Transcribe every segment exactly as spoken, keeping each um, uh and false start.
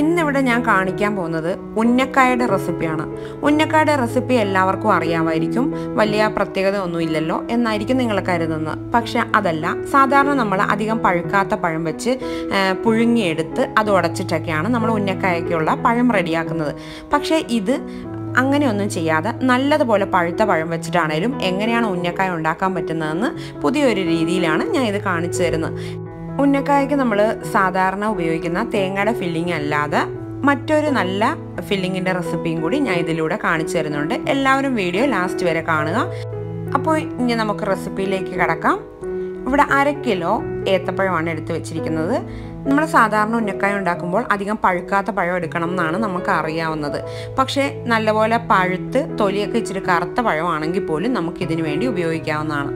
ഇന്നിവിടെ ഞാൻ കാണിക്കാൻ പോകുന്നത് ഉന്നക്കായയുടെ റെസിപ്പിയാണ്. ഉന്നക്കായയുടെ റെസിപ്പി എല്ലാവർക്കും അറിയാമായിരിക്കും, വലിയ പ്രത്യേകത ഒന്നുമില്ലല്ലോ എന്നായിരിക്കും നിങ്ങൾ കരുതുന്നത്. പക്ഷെ അതല്ല, സാധാരണ നമ്മൾ അധികം പഴുക്കാത്ത പഴം വെച്ച് പുഴുങ്ങിയെടുത്ത് അത് ഉടച്ചിട്ടൊക്കെയാണ് നമ്മൾ ഉന്നക്കായക്കുള്ള പഴം റെഡിയാക്കുന്നത്. പക്ഷേ ഇത് അങ്ങനെയൊന്നും ചെയ്യാതെ നല്ലതുപോലെ പഴുത്ത പഴം വെച്ചിട്ടാണേലും എങ്ങനെയാണ് ഉന്നക്കായ ഉണ്ടാക്കാൻ പറ്റുന്നതെന്ന് പുതിയൊരു രീതിയിലാണ് ഞാൻ ഇത് കാണിച്ചു തരുന്നത്. ഉന്നക്കായക്ക് നമ്മൾ സാധാരണ ഉപയോഗിക്കുന്ന തേങ്ങയുടെ ഫില്ലിംഗ് അല്ലാതെ മറ്റൊരു നല്ല ഫില്ലിങ്ങിൻ്റെ റെസിപ്പിയും കൂടി ഞാൻ ഇതിലൂടെ കാണിച്ചു തരുന്നുണ്ട്. എല്ലാവരും വീഡിയോ ലാസ്റ്റ് വരെ കാണുക. അപ്പോൾ ഇനി നമുക്ക് റെസിപ്പിയിലേക്ക് കടക്കാം. ഇവിടെ അര കിലോ ഏത്തപ്പഴമാണ് എടുത്തു വെച്ചിരിക്കുന്നത്. നമ്മൾ സാധാരണ ഉന്നക്കായ ഉണ്ടാക്കുമ്പോൾ അധികം പഴുക്കാത്ത പഴം എടുക്കണം എന്നാണ് നമുക്ക് അറിയാവുന്നത്. പക്ഷേ നല്ലപോലെ പഴുത്ത് തൊലിയൊക്കെ ഇച്ചിരി കറുത്ത പഴമാണെങ്കിൽ പോലും നമുക്കിതിനു വേണ്ടി ഉപയോഗിക്കാവുന്നതാണ്.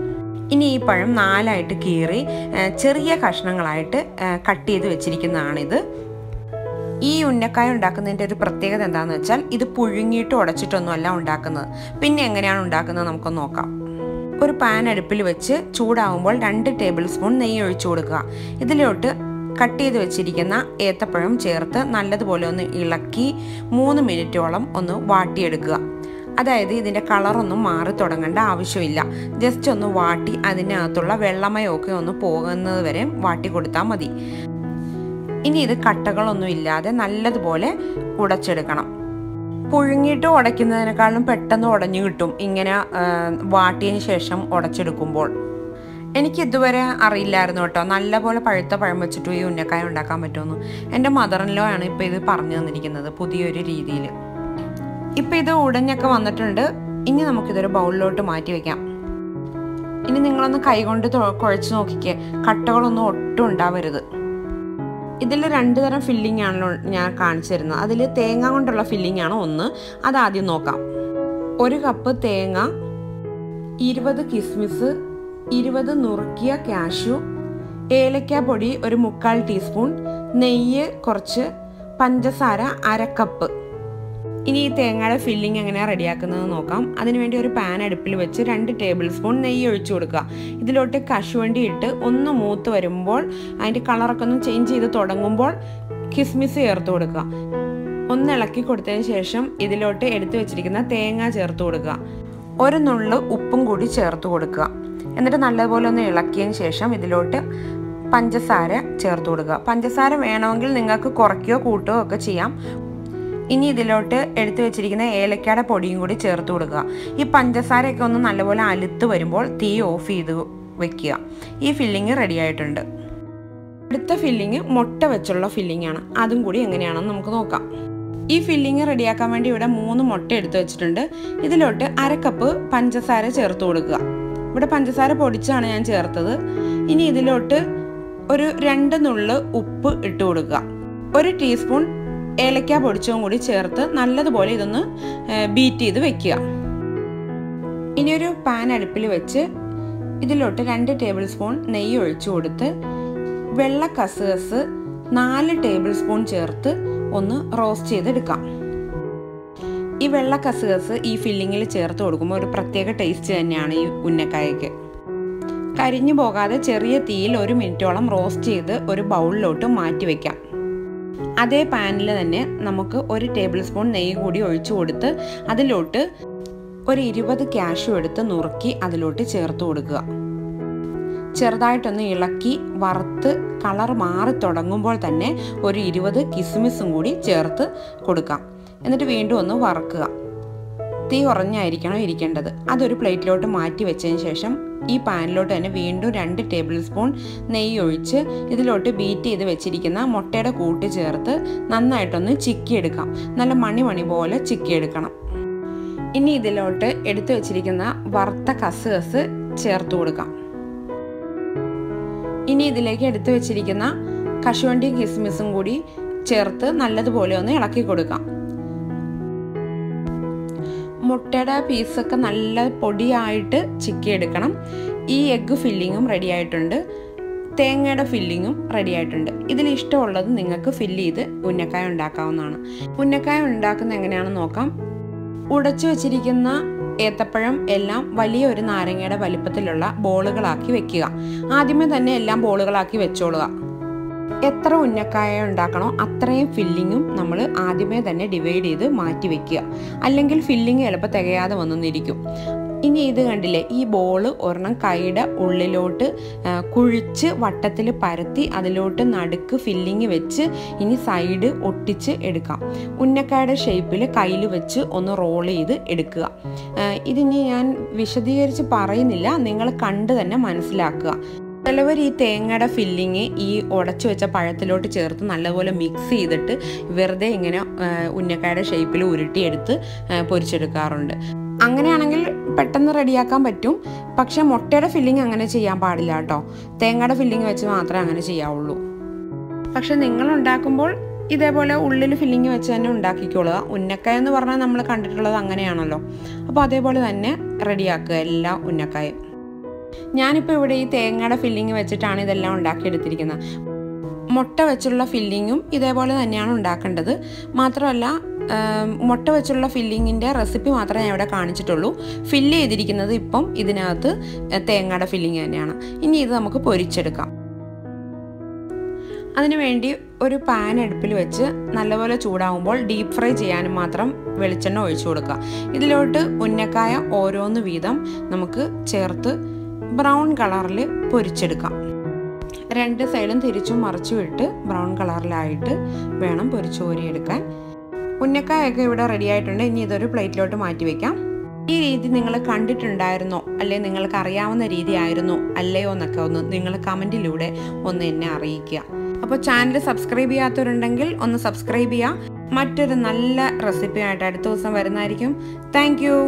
ഇനി ഈ പഴം നാലായിട്ട് കീറി ചെറിയ കഷ്ണങ്ങളായിട്ട് കട്ട് ചെയ്ത് വെച്ചിരിക്കുന്നതാണിത്. ഈ ഉന്നക്കായ ഉണ്ടാക്കുന്നതിൻ്റെ ഒരു പ്രത്യേകത എന്താണെന്ന് വെച്ചാൽ, ഇത് പുഴുങ്ങിയിട്ട് ഉടച്ചിട്ടൊന്നുമല്ല ഉണ്ടാക്കുന്നത്. പിന്നെ എങ്ങനെയാണ് ഉണ്ടാക്കുന്നത് നമുക്ക് നോക്കാം. ഒരു പാൻ അടുപ്പിൽ വെച്ച് ചൂടാവുമ്പോൾ രണ്ട് ടേബിൾ സ്പൂൺ നെയ്യ് ഒഴിച്ചു കൊടുക്കുക. ഇതിലോട്ട് കട്ട് ചെയ്ത് വെച്ചിരിക്കുന്ന ഏത്തപ്പഴം ചേർത്ത് നല്ലതുപോലെ ഒന്ന് ഇളക്കി മൂന്ന് മിനിറ്റോളം ഒന്ന് വാട്ടിയെടുക്കുക. അതായത് ഇതിൻ്റെ കളറൊന്നും മാറി തുടങ്ങേണ്ട ആവശ്യമില്ല. ജസ്റ്റ് ഒന്ന് വാട്ടി അതിനകത്തുള്ള വെള്ളമയൊക്കെ ഒന്ന് പോകുന്നത് വരെ വാട്ടി കൊടുത്താൽ മതി. ഇനി ഇത് കട്ടകളൊന്നും ഇല്ലാതെ നല്ലതുപോലെ ഉടച്ചെടുക്കണം. പുഴുങ്ങിയിട്ട് ഉടയ്ക്കുന്നതിനേക്കാളും പെട്ടെന്ന് ഉടഞ്ഞു കിട്ടും ഇങ്ങനെ വാട്ടിയതിന് ശേഷം ഉടച്ചെടുക്കുമ്പോൾ. എനിക്കിതുവരെ അറിയില്ലായിരുന്നു കേട്ടോ, നല്ലപോലെ പഴുത്ത പഴം വെച്ചിട്ട് ഈ ഉന്നക്കായ ഉണ്ടാക്കാൻ പറ്റുമെന്ന്. എൻ്റെ മദർ ഇൻ ലോ ആണ് ഇപ്പോൾ ഇത് പറഞ്ഞു തന്നിരിക്കുന്നത് പുതിയൊരു രീതിയിൽ. ഇപ്പോൾ ഇത് ഉടഞ്ഞൊക്കെ വന്നിട്ടുണ്ട്. ഇനി നമുക്കിതൊരു ബൗളിലോട്ട് മാറ്റി വയ്ക്കാം. ഇനി നിങ്ങളൊന്ന് കൈകൊണ്ട് കുഴച്ച് നോക്കിക്കേ, കട്ടകളൊന്നും ഒട്ടും ഉണ്ടാവരുത്. ഇതിൽ രണ്ട് തരം ഫില്ലിംഗ് ആണല്ലോ ഞാൻ കാണിച്ചു തരുന്നത്. അതിൽ തേങ്ങ കൊണ്ടുള്ള ഫില്ലിംഗ് ആണ് ഒന്ന്, അതാദ്യം നോക്കാം. ഒരു കപ്പ് തേങ്ങ, ഇരുപത് കിസ്മിസ്, ഇരുപത് നുറുക്കിയ കാഷ്യൂ, ഏലക്ക പൊടി ഒരു മുക്കാൽ ടീസ്പൂൺ, നെയ്യ് കുറച്ച്, പഞ്ചസാര അരക്കപ്പ്. ഇനി ഈ തേങ്ങയുടെ ഫില്ലിംഗ് എങ്ങനെയാണ് റെഡിയാക്കുന്നത് നോക്കാം. അതിനുവേണ്ടി ഒരു പാൻ അടുപ്പിൽ വെച്ച് രണ്ട് ടേബിൾ സ്പൂൺ നെയ്യ് ഒഴിച്ചു കൊടുക്കുക. ഇതിലോട്ട് കശുവണ്ടി ഇട്ട് ഒന്ന് മൂത്ത് വരുമ്പോൾ, അതിൻ്റെ കളറൊക്കെ ഒന്ന് ചേഞ്ച് ചെയ്ത് തുടങ്ങുമ്പോൾ കിസ്മിസ് ചേർത്ത് കൊടുക്കുക. ഒന്ന് ഇളക്കി കൊടുത്തതിന് ശേഷം ഇതിലോട്ട് എടുത്തു വെച്ചിരിക്കുന്ന തേങ്ങ ചേർത്ത് കൊടുക്കുക. ഒരു നുള്ളു ഉപ്പും കൂടി ചേർത്ത് കൊടുക്കുക. എന്നിട്ട് നല്ലപോലെ ഒന്ന് ഇളക്കിയതിന് ശേഷം ഇതിലോട്ട് പഞ്ചസാര ചേർത്ത് കൊടുക്കുക. പഞ്ചസാര വേണമെങ്കിൽ നിങ്ങൾക്ക് കുറയ്ക്കുകയോ കൂട്ടുകയോ ഒക്കെ ചെയ്യാം. ഇനി ഇതിലോട്ട് എടുത്തു വെച്ചിരിക്കുന്ന ഏലക്കയുടെ പൊടിയും കൂടി ചേർത്ത് കൊടുക്കുക. ഈ പഞ്ചസാരയൊക്കെ ഒന്ന് നല്ലപോലെ അലുത്ത് വരുമ്പോൾ തീ ഓഫ് ചെയ്ത് വെക്കുക. ഈ ഫില്ലിങ് റെഡി ആയിട്ടുണ്ട്. അടുത്ത ഫില്ലിങ് മുട്ട വെച്ചുള്ള ഫില്ലിംഗ് ആണ്. അതും കൂടി എങ്ങനെയാണെന്ന് നമുക്ക് നോക്കാം. ഈ ഫില്ലിങ് റെഡിയാക്കാൻ വേണ്ടി ഇവിടെ മൂന്ന് മുട്ട എടുത്തു വെച്ചിട്ടുണ്ട്. ഇതിലോട്ട് അര കപ്പ് പഞ്ചസാര ചേർത്ത് കൊടുക്കുക. ഇവിടെ പഞ്ചസാര പൊടിച്ചാണ് ഞാൻ ചേർത്തത്. ഇനി ഇതിലോട്ട് ഒരു രണ്ട് നുള്ള് ഉപ്പ് ഇട്ട് കൊടുക്കുക. ഒരു ടീസ്പൂൺ ഏലക്ക പൊടിച്ചതും കൂടി ചേർത്ത് നല്ലതുപോലെ ഇതൊന്ന് ബീറ്റ് ചെയ്ത് വെക്കുക. ഇനിയൊരു പാൻ അടുപ്പിൽ വെച്ച് ഇതിലോട്ട് രണ്ട് ടേബിൾ സ്പൂൺ നെയ്യ് ഒഴിച്ചു കൊടുത്ത് വെള്ള കസ്കസ് നാല് ടേബിൾ സ്പൂൺ ചേർത്ത് ഒന്ന് റോസ്റ്റ് ചെയ്തെടുക്കാം. ഈ വെള്ള കസ്കസ് ഈ ഫില്ലിങ്ങിൽ ചേർത്ത് കൊടുക്കുമ്പോൾ ഒരു പ്രത്യേക ടേസ്റ്റ് തന്നെയാണ് ഈ ഉന്നക്കായക്ക്. കരിഞ്ഞു പോകാതെ ചെറിയ തീയിൽ ഒരു മിനിറ്റോളം റോസ്റ്റ് ചെയ്ത് ഒരു ബൗളിലോട്ട് മാറ്റി വെക്കാം. അതേ പാനിൽ തന്നെ നമുക്ക് ഒരു ടേബിൾ സ്പൂൺ നെയ്യ് കൂടി ഒഴിച്ചു കൊടുത്ത് അതിലോട്ട് ഒരു ഇരുപത് കാഷ്യൂ എടുത്ത് നുറുക്കി അതിലോട്ട് ചേർത്ത് കൊടുക്കുക. ചെറുതായിട്ടൊന്ന് ഇളക്കി വറുത്ത് കളർ മാറി തുടങ്ങുമ്പോൾ തന്നെ ഒരു ഇരുപത് കിസ്മിസും കൂടി ചേർത്ത് കൊടുക്കാം. എന്നിട്ട് വീണ്ടും ഒന്ന് വറുക്കുക. തീ കുറഞ്ഞായിരിക്കണം ഇരിക്കേണ്ടത്. അതൊരു പ്ലേറ്റിലോട്ട് മാറ്റി വെച്ചതിന് ശേഷം ഈ പാനിലോട്ട് തന്നെ വീണ്ടും രണ്ട് ടേബിൾ സ്പൂൺ നെയ്യ് ഒഴിച്ച് ഇതിലോട്ട് ബീറ്റ് ചെയ്ത് വെച്ചിരിക്കുന്ന മുട്ടയുടെ കൂട്ട് ചേർത്ത് നന്നായിട്ടൊന്ന് ചിക്കിയെടുക്കാം. നല്ല മണി മണി പോലെ ചിക്കിയെടുക്കണം. ഇനി ഇതിലോട്ട് എടുത്തു വെച്ചിരിക്കുന്ന വറുത്ത കസ്കസ് ചേർത്ത് കൊടുക്കാം. ഇനി ഇതിലേക്ക് എടുത്തു വെച്ചിരിക്കുന്ന കശുവണ്ടിയും കിസ്മിസും കൂടി ചേർത്ത് നല്ലതുപോലെ ഒന്ന് ഇളക്കി കൊടുക്കാം. മുട്ടയുടെ പീസൊക്കെ നല്ല പൊടിയായിട്ട് ചിക്കിയെടുക്കണം. ഈ എഗ്ഗ് ഫില്ലിങ്ങും റെഡി ആയിട്ടുണ്ട്. തേങ്ങയുടെ ഫില്ലിങ്ങും റെഡി ആയിട്ടുണ്ട്. ഇതിലിഷ്ടമുള്ളത് നിങ്ങൾക്ക് ഫില്ല് ചെയ്ത് ഉന്നക്കായ ഉണ്ടാക്കാവുന്നതാണ്. ഉന്നക്കായ ഉണ്ടാക്കുന്നത് എങ്ങനെയാണെന്ന് നോക്കാം. ഉടച്ചു വെച്ചിരിക്കുന്ന ഏത്തപ്പഴം എല്ലാം വലിയ ഒരു നാരങ്ങയുടെ വലിപ്പത്തിലുള്ള ബോളുകളാക്കി വെക്കുക. ആദ്യമേ തന്നെ എല്ലാം ബോളുകളാക്കി വെച്ചോളുക. എത്ര ഉന്നക്കായ ഉണ്ടാക്കണോ അത്രയും ഫില്ലിങ്ങും നമ്മൾ ആദ്യമേ തന്നെ ഡിവൈഡ് ചെയ്ത് മാറ്റി വെക്കുക. അല്ലെങ്കിൽ ഫില്ലിങ് എളുപ്പം തികയാതെ വന്നിരിക്കും. ഇനി ഇത് കണ്ടില്ലേ, ഈ ബോള് ഒരെണ്ണം കൈയുടെ ഉള്ളിലോട്ട് കുഴിച്ച് വട്ടത്തിൽ പരത്തി അതിലോട്ട് നടുക്ക് ഫില്ലിങ് വെച്ച് ഇനി സൈഡ് ഒട്ടിച്ച് എടുക്കാം. ഉന്നക്കായുടെ ഷേപ്പിൽ കയ്യിൽ വെച്ച് ഒന്ന് റോൾ ചെയ്ത് എടുക്കുക. ഇതിനി ഞാൻ വിശദീകരിച്ച് പറയുന്നില്ല, നിങ്ങൾ കണ്ട് തന്നെ മനസ്സിലാക്കുക. ചിലവർ ഈ തേങ്ങയുടെ ഫില്ലിങ് ഈ ഉടച്ചു വെച്ച പഴത്തിലോട്ട് ചേർത്ത് നല്ലപോലെ മിക്സ് ചെയ്തിട്ട് വെറുതെ ഇങ്ങനെ ഉന്നക്കായുടെ ഷേപ്പിൽ ഉരുട്ടിയെടുത്ത് പൊരിച്ചെടുക്കാറുണ്ട്. അങ്ങനെയാണെങ്കിൽ പെട്ടെന്ന് റെഡിയാക്കാൻ പറ്റും. പക്ഷെ മുട്ടയുടെ ഫില്ലിങ് അങ്ങനെ ചെയ്യാൻ പാടില്ല കേട്ടോ, തേങ്ങയുടെ ഫില്ലിങ് വെച്ച് മാത്രമേ അങ്ങനെ ചെയ്യാവുള്ളൂ. പക്ഷെ നിങ്ങൾ ഉണ്ടാക്കുമ്പോൾ ഇതേപോലെ ഉള്ളിൽ ഫില്ലിങ് വെച്ച് തന്നെ ഉണ്ടാക്കിക്കോളുക. ഉന്നക്കായ എന്ന് പറഞ്ഞാൽ നമ്മൾ കണ്ടിട്ടുള്ളത് അങ്ങനെയാണല്ലോ. അപ്പോൾ അതേപോലെ തന്നെ റെഡിയാക്കുക എല്ലാ ഉന്നക്കായും. ഞാനിപ്പോൾ ഇവിടെ ഈ തേങ്ങയുടെ ഫില്ലിങ് വെച്ചിട്ടാണ് ഇതെല്ലാം ഉണ്ടാക്കിയെടുത്തിരിക്കുന്നത്. മുട്ട വെച്ചുള്ള ഫില്ലിങ്ങും ഇതേപോലെ തന്നെയാണ് ഉണ്ടാക്കേണ്ടത്. മാത്രമല്ല മുട്ട വെച്ചുള്ള ഫില്ലിങ്ങിൻ്റെ റെസിപ്പി മാത്രമേ ഞാൻ ഇവിടെ കാണിച്ചിട്ടുള്ളൂ. ഫില്ല് ചെയ്തിരിക്കുന്നത് ഇപ്പം ഇതിനകത്ത് തേങ്ങയുടെ ഫില്ലിങ് തന്നെയാണ്. ഇനി ഇത് നമുക്ക് പൊരിച്ചെടുക്കാം. അതിനുവേണ്ടി ഒരു പാൻ അടുപ്പിൽ വെച്ച് നല്ലപോലെ ചൂടാവുമ്പോൾ ഡീപ്പ് ഫ്രൈ ചെയ്യാനും മാത്രം വെളിച്ചെണ്ണ ഒഴിച്ചു കൊടുക്കുക. ഇതിലോട്ട് ഉന്നക്കായ ഓരോന്ന് വീതം നമുക്ക് ചേർത്ത് ബ്രൗൺ കളറിൽ പൊരിച്ചെടുക്കാം. രണ്ട് സൈഡും തിരിച്ചും മറിച്ചും ഇട്ട് ബ്രൗൺ കളറിലായിട്ട് വേണം പൊരിച്ചോരിയെടുക്കാൻ. ഉന്നക്കായൊക്കെ ഇവിടെ റെഡി ആയിട്ടുണ്ട്. ഇനി ഇതൊരു പ്ലേറ്റിലോട്ട് മാറ്റി വെക്കാം. ഈ രീതി നിങ്ങൾ കണ്ടിട്ടുണ്ടായിരുന്നോ, അല്ലെ നിങ്ങൾക്ക് അറിയാവുന്ന രീതി ആയിരുന്നോ അല്ലയോ എന്നൊക്കെ ഒന്ന് നിങ്ങൾ കമൻറ്റിലൂടെ ഒന്ന് എന്നെ അറിയിക്കുക. അപ്പോൾ ചാനൽ സബ്സ്ക്രൈബ് ചെയ്യാത്തവരുണ്ടെങ്കിൽ ഒന്ന് സബ്സ്ക്രൈബ് ചെയ്യുക. മറ്റൊരു നല്ല റെസിപ്പിയായിട്ട് അടുത്ത ദിവസം വരുന്നതായിരിക്കും. Thank U.